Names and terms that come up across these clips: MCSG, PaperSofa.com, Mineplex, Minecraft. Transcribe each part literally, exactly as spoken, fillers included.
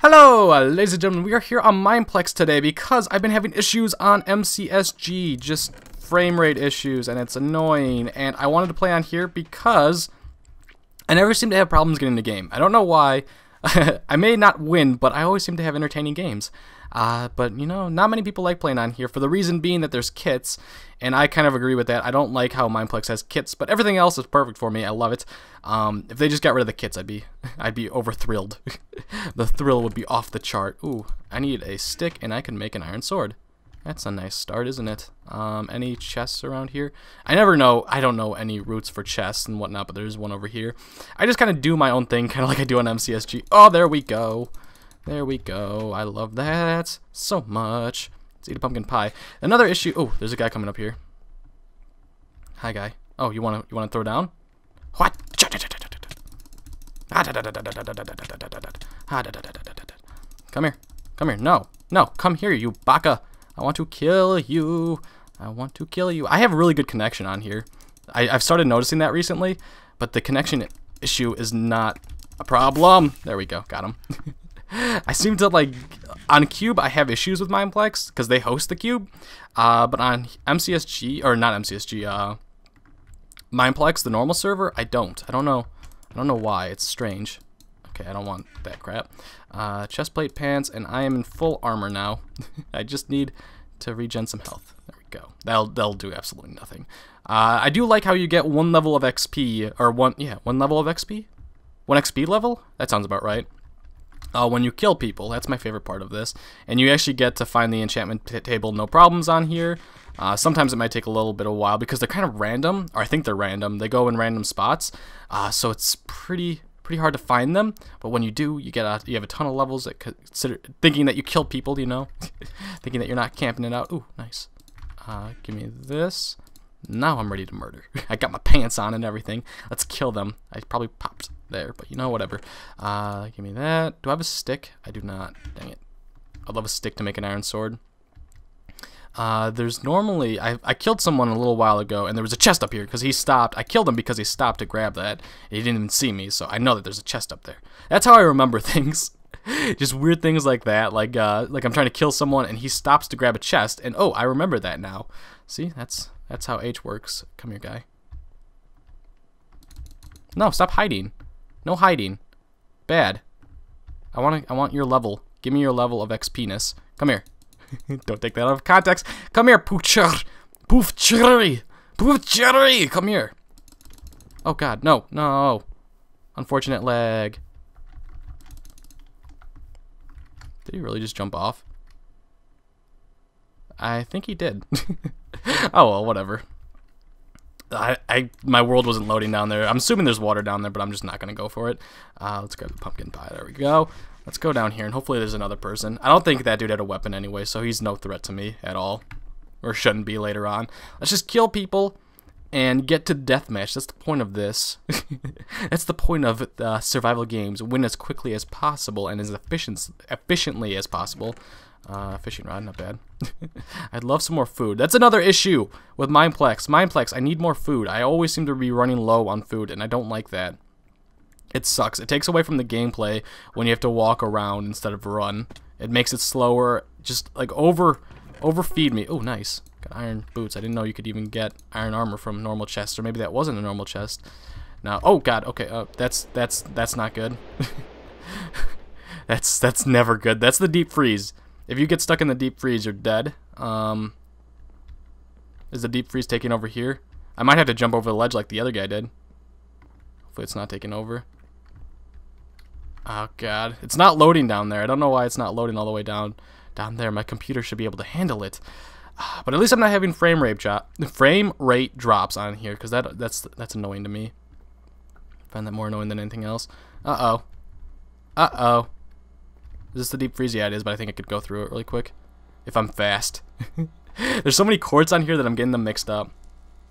Hello, ladies and gentlemen, we are here on Mineplex today because I've been having issues on M C S G, just frame rate issues, and it's annoying, and I wanted to play on here because I never seem to have problems getting the game. I don't know why. I may not win, but I always seem to have entertaining games. Uh, but, you know, not many people like playing on here, for the reason being that there's kits, and I kind of agree with that. I don't like how Mineplex has kits, but everything else is perfect for me. I love it. Um, if they just got rid of the kits, I'd be I'd be over-thrilled. The thrill would be off the chart. Ooh, I need a stick, and I can make an iron sword. That's a nice start, isn't it? Um, any chests around here? I never know. I don't know any routes for chests and whatnot, but there's one over here. I just kind of do my own thing, kind of like I do on M C S G. Oh, there we go. There we go. I love that so much. Let's eat a pumpkin pie. Another issue. Oh, there's a guy coming up here. Hi, guy. Oh, you wanna you wanna throw down? What? Come here. Come here. No. No. Come here, you baka. I want to kill you. I want to kill you. I have really good connection on here. I, I've started noticing that recently, but the connection issue is not a problem. There we go. Got him. I seem to, like, on Cube, I have issues with Mineplex because they host the Cube. Uh, but on M C S G, or not M C S G, uh, Mineplex, the normal server, I don't. I don't know. I don't know why. It's strange. Okay, I don't want that crap. Uh, chest plate, pants, and I am in full armor now. I just need to regen some health. There we go. That'll that'll do absolutely nothing. Uh, I do like how you get one level of X P, or one yeah one level of X P, one X P level. That sounds about right. Uh, when you kill people, that's my favorite part of this. And you actually get to find the enchantment t table, no problems on here. Uh, sometimes it might take a little bit of a while because they're kind of random, or I think they're random. They go in random spots, uh, so it's pretty. Pretty hard to find them, but when you do, you get a, you have a ton of levels that consider thinking that you kill people, you know, thinking that you're not camping it out. Ooh, nice. Uh, give me this. Now I'm ready to murder. I got my pants on and everything. Let's kill them. I probably popped there, but you know, whatever. Uh, give me that. Do I have a stick? I do not. Dang it. I'd love a stick to make an iron sword. Uh, there's normally, I, I killed someone a little while ago, and there was a chest up here, because he stopped, I killed him because he stopped to grab that, and he didn't even see me, so I know that there's a chest up there. That's how I remember things, just weird things like that, like, uh, like I'm trying to kill someone, and he stops to grab a chest, and oh, I remember that now. See, that's, that's how H works. Come here, guy. No, stop hiding. No hiding. Bad. I want to, I want your level. Give me your level of X P-ness. Come here. Don't take that out of context. Come here, Poocher. Poochery. Poochery. Come here. Oh, God. No. No. Unfortunate lag. Did he really just jump off? I think he did. Oh, well, whatever. I, I, my world wasn't loading down there. I'm assuming there's water down there, but I'm just not going to go for it. Uh, let's grab the pumpkin pie. There we go. Let's go down here, and hopefully there's another person. I don't think that dude had a weapon anyway, so he's no threat to me at all. Or shouldn't be later on. Let's just kill people and get to deathmatch. That's the point of this. That's the point of uh, survival games. Win as quickly as possible and as efficient, efficiently as possible. Uh, fishing rod, not bad. I'd love some more food. That's another issue with Mineplex. Mineplex, I need more food. I always seem to be running low on food, and I don't like that. It sucks. It takes away from the gameplay when you have to walk around instead of run. It makes it slower. Just like over, overfeed me. Oh, nice. Got iron boots. I didn't know you could even get iron armor from normal chests, or maybe that wasn't a normal chest. Now, oh God. Okay, uh, that's that's that's not good. that's that's never good. That's the deep freeze. If you get stuck in the deep freeze, you're dead. Um, is the deep freeze taking over here? I might have to jump over the ledge like the other guy did. Hopefully, it's not taking over. Oh, God. It's not loading down there. I don't know why it's not loading all the way down down there. My computer should be able to handle it. But at least I'm not having frame rate, drop, frame rate drops on here, because that, that's, that's annoying to me. I find that more annoying than anything else. Uh-oh. Uh-oh. Is this the deep freeze? Yeah, it is, but I think I could go through it really quick if I'm fast. There's so many quartz on here that I'm getting them mixed up.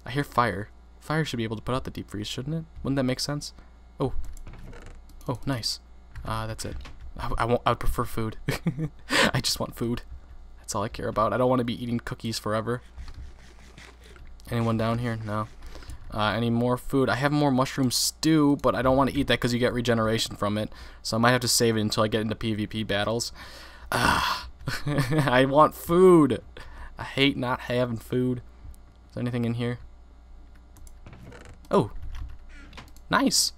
I hear fire. Fire should be able to put out the deep freeze, shouldn't it? Wouldn't that make sense? Oh. Oh, nice. Uh, that's it. I, I won't. I would prefer food. I just want food. That's all I care about. I don't want to be eating cookies forever. Anyone down here? No. Uh, any more food? I have more mushroom stew, but I don't want to eat that because you get regeneration from it. So I might have to save it until I get into PvP battles. Ah, I want food. I hate not having food. Is there anything in here? Oh, nice.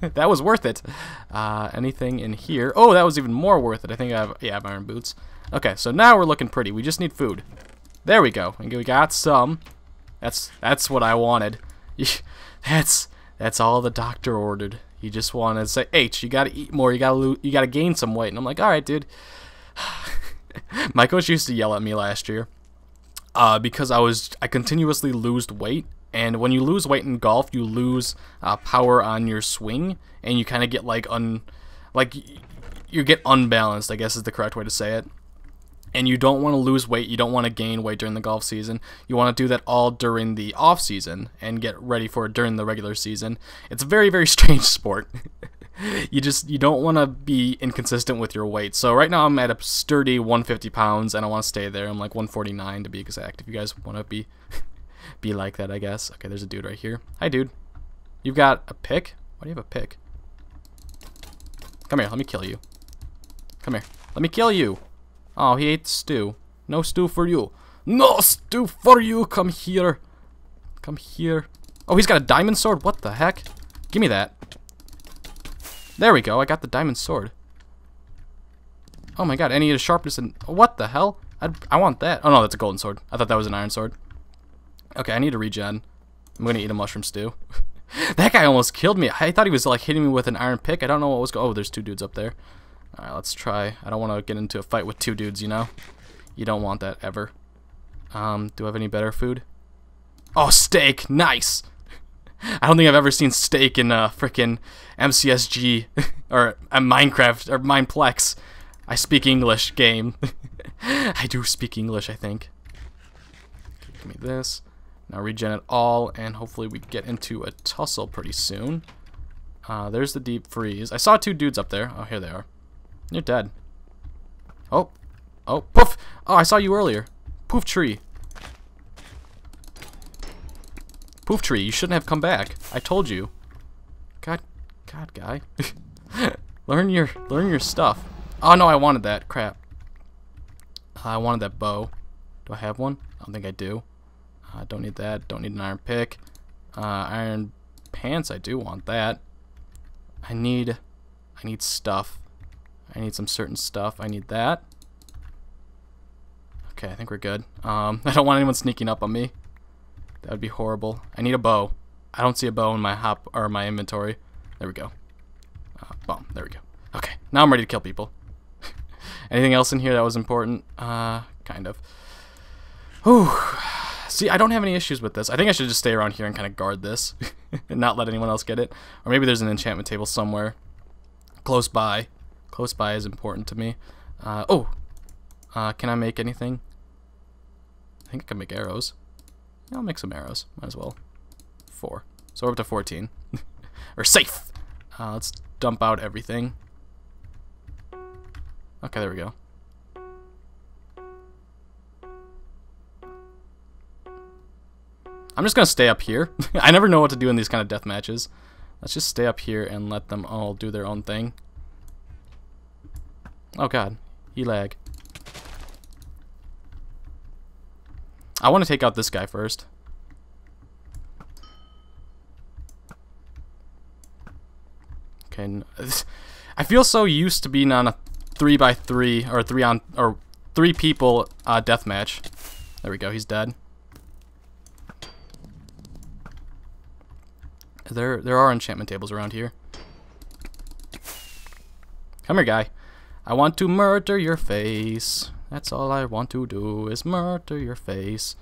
That was worth it. Uh, anything in here? Oh, that was even more worth it. I think I have, yeah, I have iron boots. Okay, so now we're looking pretty. We just need food. There we go. And we got some. That's that's what I wanted. that's that's all the doctor ordered. He just wanted to say, H, you gotta eat more. You gotta lose, you gotta gain some weight. And I'm like, all right, dude. My coach used to yell at me last year uh, because I was I continuously lost weight. And when you lose weight in golf, you lose uh, power on your swing, and you kind of get like un, like you get unbalanced, I guess is the correct way to say it. And you don't want to lose weight, you don't want to gain weight during the golf season. You want to do that all during the off season and get ready for it during the regular season. It's a very, very strange sport. you just you don't want to be inconsistent with your weight. So right now I'm at a sturdy one hundred fifty pounds, and I want to stay there. I'm like one forty-nine to be exact. If you guys want to be be like that, I guess. Okay, there's a dude right here. Hi, dude. You've got a pick? Why do you have a pick? Come here. Let me kill you. Come here. Let me kill you. Oh, he ate stew. No stew for you. No stew for you. Come here. Come here. Oh, he's got a diamond sword? What the heck? Give me that. There we go. I got the diamond sword. Oh my god. Any of the sharpness and... What the hell? I, I want that. Oh no, that's a golden sword. I thought that was an iron sword. Okay, I need to regen. I'm gonna eat a mushroom stew. That guy almost killed me. I thought he was like hitting me with an iron pick. I don't know what was going on. Oh, there's two dudes up there. Alright, let's try. I don't want to get into a fight with two dudes, you know? You don't want that ever. Um, do I have any better food? Oh, steak! Nice! I don't think I've ever seen steak in uh, frickin' M C S G or uh, Minecraft or Mineplex. I speak English, game. I do speak English, I think. Okay, give me this. Now regen it all, and hopefully we get into a tussle pretty soon. Uh, there's the deep freeze. I saw two dudes up there. Oh, here they are. You're dead. Oh. Oh, poof! Oh, I saw you earlier. Poof tree. Poof tree, you shouldn't have come back. I told you. God, God, guy. learn your, learn your stuff. Oh, no, I wanted that. Crap. I wanted that bow. Do I have one? I don't think I do. I uh, don't need that. Don't need an iron pick. Uh, iron pants. I do want that. I need. I need stuff. I need some certain stuff. I need that. Okay, I think we're good. Um, I don't want anyone sneaking up on me. That would be horrible. I need a bow. I don't see a bow in my hop or my inventory. There we go. Uh, boom. There we go. Okay, now I'm ready to kill people. Anything else in here that was important? Uh, kind of. Whew. See, I don't have any issues with this. I think I should just stay around here and kind of guard this and not let anyone else get it. Or maybe there's an enchantment table somewhere close by. Close by is important to me. Uh, oh! Uh, can I make anything? I think I can make arrows. Yeah, I'll make some arrows. Might as well. Four. So we're up to fourteen. We're safe! Uh, let's dump out everything. Okay, there we go. I'm just gonna stay up here. I never know what to do in these kind of death matches. Let's just stay up here and let them all do their own thing. Oh god, he lag. I want to take out this guy first. Okay, I feel so used to being on a three by three or three on or three people uh, death match. There we go. He's dead. There, there are enchantment tables around here. Come here, guy. I want to murder your face. That's all I want to do is murder your face.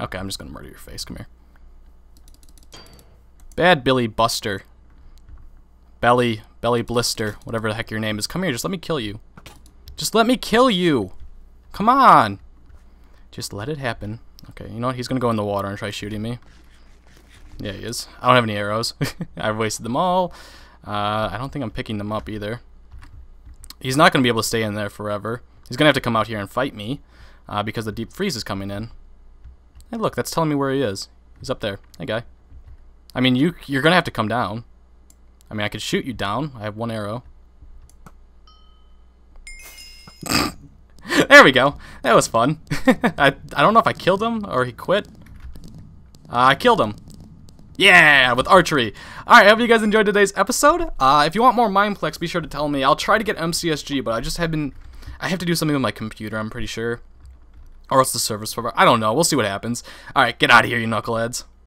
Okay, I'm just gonna murder your face. Come here. Bad Billy Buster. Belly, Belly Blister, whatever the heck your name is. Come here, just let me kill you. Just let me kill you. Come on. Just let it happen. Okay, you know what? He's going to go in the water and try shooting me. Yeah, he is. I don't have any arrows. I've wasted them all. Uh, I don't think I'm picking them up either. He's not going to be able to stay in there forever. He's going to have to come out here and fight me uh, because the deep freeze is coming in. Hey, look, that's telling me where he is. He's up there. Hey, guy. I mean, you, you're going to have to come down. I mean, I could shoot you down. I have one arrow. There we go. That was fun. I, I don't know if I killed him or he quit. Uh, I killed him. Yeah, with archery. Alright, I hope you guys enjoyed today's episode. Uh, if you want more Mineplex, be sure to tell me. I'll try to get M C S G, but I just have been... I have to do something with my computer, I'm pretty sure. Or else the server's... I don't know. We'll see what happens. Alright, get out of here, you knuckleheads.